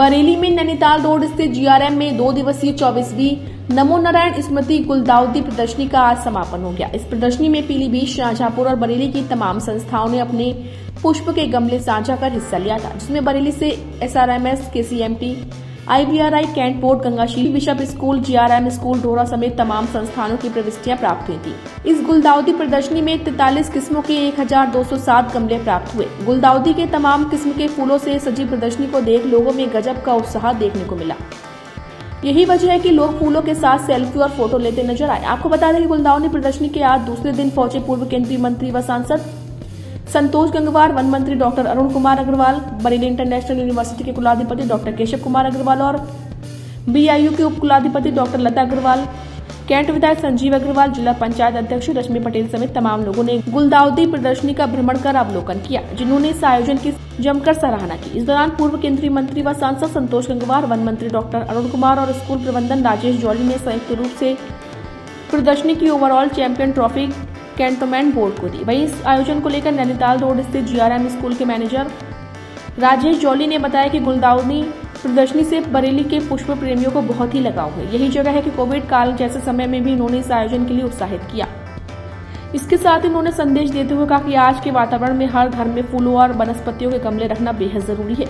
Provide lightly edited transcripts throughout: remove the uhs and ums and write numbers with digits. बरेली में नैनीताल रोड स्थित जीआरएम में 2 दिवसीय 24वीं नमो नारायण स्मृति गुलदाउदी प्रदर्शनी का आज समापन हो गया। इस प्रदर्शनी में पीलीभीत, शाहजहांपुर और बरेली की तमाम संस्थाओं ने अपने पुष्प के गमले साझा कर हिस्सा लिया था, जिसमें बरेली से SRMS, KCMT, IVRI, cantt board, Gangasheel bishop school, GRM school, डोरा समेत तमाम संस्थानों की प्रविष्टियां प्राप्त हुई थी। इस गुलदाउदी प्रदर्शनी में 43 किस्मों के 1207 गमले प्राप्त हुए। गुलदाउदी के तमाम किस्म के फूलों से सजी प्रदर्शनी को देख लोगों में गजब का उत्साह देखने को मिला। यही वजह है कि लोग फूलों के साथ सेल्फी और फोटो लेते नजर आए। आपको बता दें कि गुलदाउदी प्रदर्शनी के आज दूसरे दिन पहुंचे पूर्व केंद्रीय मंत्री व सांसद संतोष गंगवार, वन मंत्री doctor Arun Kumar Agarwal, Bareilly international university के कुलाधिपति डॉक्टर केशव कुमार अग्रवाल और बीआईयू के उपकुलाधिपति डॉक्टर लता अग्रवाल, कैंट विधायक संजीव अग्रवाल, जिला पंचायत अध्यक्ष रश्मि पटेल समेत तमाम लोगों ने गुलदाउदी प्रदर्शनी का भ्रमण कर अवलोकन किया, जिन्होंने इस आयोजन की जमकर सराहना की। इस दौरान पूर्व केंद्रीय मंत्री व सांसद संतोष गंगवार, वन मंत्री डॉक्टर अरुण कुमार और स्कूल प्रबंधन राजेश जौली ने संयुक्त रूप से प्रदर्शनी की overall champion trophy cantonment board को दी। वहीं इस आयोजन को लेकर नैनीताल रोड स्थित जीआरएम स्कूल के मैनेजर राजेश जौली ने बताया कि गुलदाउदी प्रदर्शनी से बरेली के पुष्प प्रेमियों को बहुत ही लगाव है। यही जगह है कि कोविड काल जैसे समय में भी इन्होंने इस आयोजन के लिए उत्साहित किया। इसके साथ इन्होंने संदेश देते हुए कहा कि आज के वातावरण में हर घर में फूलों और वनस्पतियों के गमले रखना बेहद जरूरी है।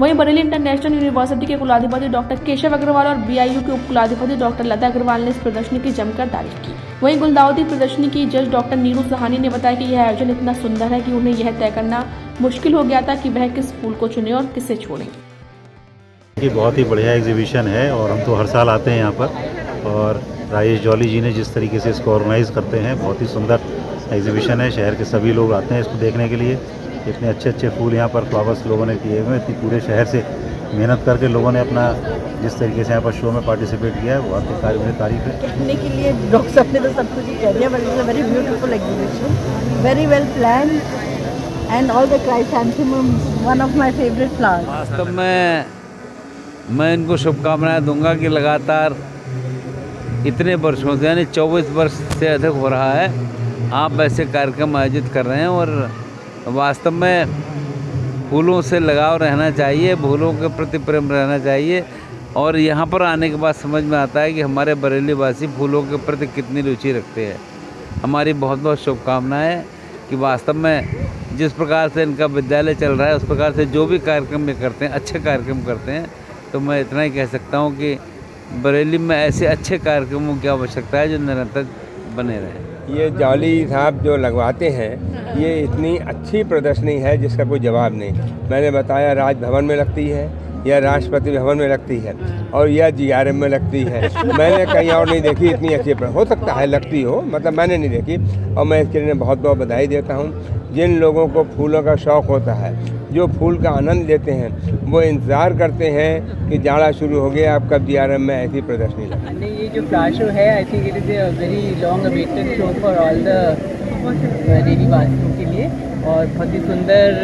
वहीं बरेली इंटरनेशनल यूनिवर्सिटी के कुलाधिपति डॉक्टर केशव अग्रवाल और बीआईयू के उपकुलाधिपति डॉक्टर लता अग्रवाल ने इस प्रदर्शनी की जमकर तारीफ की। वहीं गुलदाउदी प्रदर्शनी की जज डॉक्टर नीरू जहानी ने बताया कि यह आयोजन इतना सुंदर है कि उन्हें यह तय करना मुश्किल हो गया था कि वह किस फूल को चुने और किसे छोड़ें। ये बहुत ही बढ़िया एग्जीबिशन है और हम तो हर साल आते हैं यहाँ पर, और राजेश जौली जी ने जिस तरीके से इसको ऑर्गेनाइज करते हैं बहुत ही सुंदर एग्जीबिशन है। शहर के सभी लोग आते हैं इसको देखने के लिए। इतने अच्छे अच्छे फूल यहाँ पर फ्लावर्स लोगों ने किए हुए, इतनी पूरे शहर से मेहनत करके लोगों ने अपना जिस तरीके से यहाँ पर शो में पार्टिसिपेट किया है बहुत ही काबिल तारीफ है। देखने के लिए डॉक्टर साहब ने तो सब कुछ ही कह दिया। But is a very beautiful exhibition, very well plan and all the chrysanthemum, one of my favourite flowers. वास्तव में मैं इनको शुभकामनाएँ दूंगा कि लगातार इतने वर्षों से, यानी 24 वर्ष से अधिक हो रहा है, आप ऐसे कार्यक्रम आयोजित कर रहे हैं। और वास्तव में फूलों से लगाव रहना चाहिए, फूलों के प्रति प्रेम रहना चाहिए, और यहाँ पर आने के बाद समझ में आता है कि हमारे बरेली वासी फूलों के प्रति कितनी रुचि रखते हैं। हमारी बहुत बहुत शुभकामनाएं कि वास्तव में जिस प्रकार से इनका विद्यालय चल रहा है उस प्रकार से जो भी कार्यक्रम ये करते हैं अच्छे कार्यक्रम करते हैं। तो मैं इतना ही कह सकता हूँ कि बरेली में ऐसे अच्छे कार्यक्रमों की आवश्यकता है जो निरंतर बने रहें। ये जौली साहब जो लगवाते हैं ये इतनी अच्छी प्रदर्शनी है जिसका कोई जवाब नहीं। मैंने बताया राजभवन में लगती है, यह राष्ट्रपति भवन में लगती है और यह जीआरएम में लगती है। मैंने कहीं और नहीं देखी इतनी अच्छी। हो सकता है लगती हो, मतलब मैंने नहीं देखी, और मैं इसके लिए बहुत बहुत बधाई देता हूँ। जिन लोगों को फूलों का शौक़ होता है, जो फूल का आनंद लेते हैं, वो इंतज़ार करते हैं कि जाड़ा शुरू हो गया, आप कब जीआरएम में ऐसी प्रदर्शनी लगाएं। ये जो फ्लावर शो है, I think it is a very long awaited show for all the Bareilly वासियों के लिए, और बहुत ही सुंदर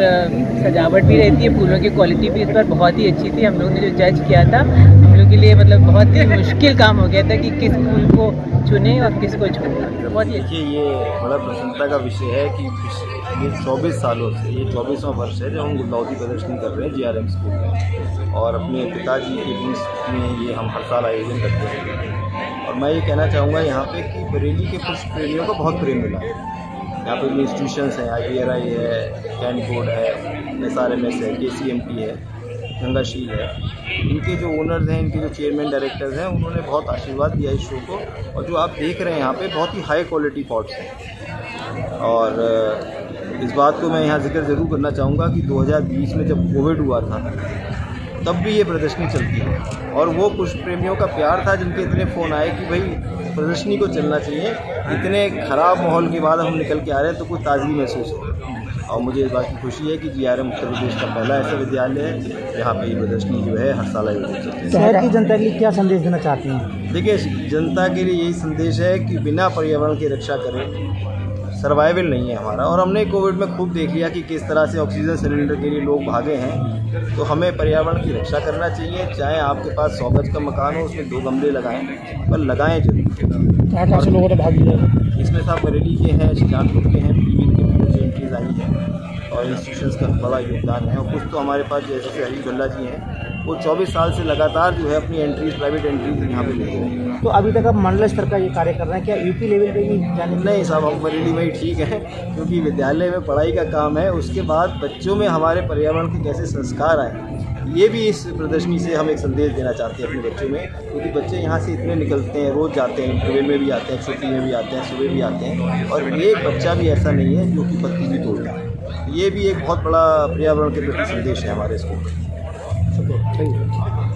सजावट भी रहती है। फूलों की क्वालिटी भी इस पर बहुत ही अच्छी थी। हम लोगों ने जो जज किया था, हम लोग के लिए मतलब बहुत ही मुश्किल काम हो गया था कि किस फूल को चुने और किसको छोड़ें। बहुत ही अच्छी, ये बड़ा प्रसन्नता का विषय है कि ये 24 सालों से, ये 24वां वर्ष है जब हम गुलदाउदी प्रदर्शनी कर रहे हैं जीआरएम स्कूल में, और अपने पिताजी के बीच में ये हम हर साल आयोजन करते हैं। और मैं ये कहना चाहूँगा यहाँ पे कि बरेली के पुष्प प्रेमियों को बहुत प्रेम मिला। यहाँ पर जो इंस्टीट्यूशंस हैं, आईवीआरआई है, कैंट बोर्ड है, एसआरएमएस है, केसीएमटी है, गंगाशील है, इनके जो ओनर्स हैं, इनके जो चेयरमैन डायरेक्टर्स हैं, उन्होंने बहुत आशीर्वाद दिया इस शो को। और जो आप देख रहे हैं यहाँ पे बहुत ही हाई क्वालिटी पॉट्स हैं। और इस बात को मैं यहाँ जिक्र ज़रूर करना चाहूँगा कि 2020 में जब कोविड हुआ था तब भी ये प्रदर्शनी चलती है, और वो पुष्प प्रेमियों का प्यार था जिनके इतने फ़ोन आए कि भाई प्रदर्शनी को चलना चाहिए, इतने ख़राब माहौल के बाद हम निकल के आ रहे हैं तो कुछ ताजगी महसूस हो। और मुझे इस बात की खुशी है कि जीआरएम उत्तर प्रदेश का पहला ऐसा विद्यालय है जहाँ पर ये प्रदर्शनी जो है हर साल आयोजित होती है। शहर की जनता के लिए क्या संदेश देना चाहती हैं? देखिए, जनता के लिए यही संदेश है कि बिना पर्यावरण की रक्षा करें सर्वाइवल नहीं है हमारा। और हमने कोविड में खूब देख लिया कि किस तरह से ऑक्सीजन सिलेंडर के लिए लोग भागे हैं। तो हमें पर्यावरण की रक्षा करना चाहिए, चाहे आपके पास 100 गज का मकान हो, उसमें 2 गमले लगाएं, पर लगाएं जरूर। लोगों ने भाग लिया इसमें, साहब बरेली के हैं, शाहजहांपुर के हैं, पीलीभीत के पीछे आई हैं, और इंस्टीट्यूशन का बड़ा योगदान है। और कुछ तो हमारे पास जैसे अजीत भल्ला जी हैं, वो 24 साल से लगातार जो है अपनी एंट्रीज प्राइवेट एंट्रीज यहाँ पे ले रहे हैं। तो अभी तक आप मंडल स्तर का ये कार्य कर रहे हैं, क्या यूपी लेवल पे भी जाने? नहीं साहब, हम बरेली में ही ठीक है, क्योंकि विद्यालय में पढ़ाई का काम है, उसके बाद बच्चों में हमारे पर्यावरण के कैसे संस्कार आए ये भी इस प्रदर्शनी से हम एक संदेश देना चाहते हैं अपने बच्चों में, क्योंकि बच्चे यहाँ से इतने निकलते हैं, रोज़ जाते हैं, ट्रेन में भी आते हैं, छुट्टी में भी आते हैं, सुबह भी आते हैं, और एक बच्चा भी ऐसा नहीं है जो कि पत्ती भी तोड़ता है। ये भी एक बहुत बड़ा पर्यावरण के प्रति संदेश है हमारे स्कूल का।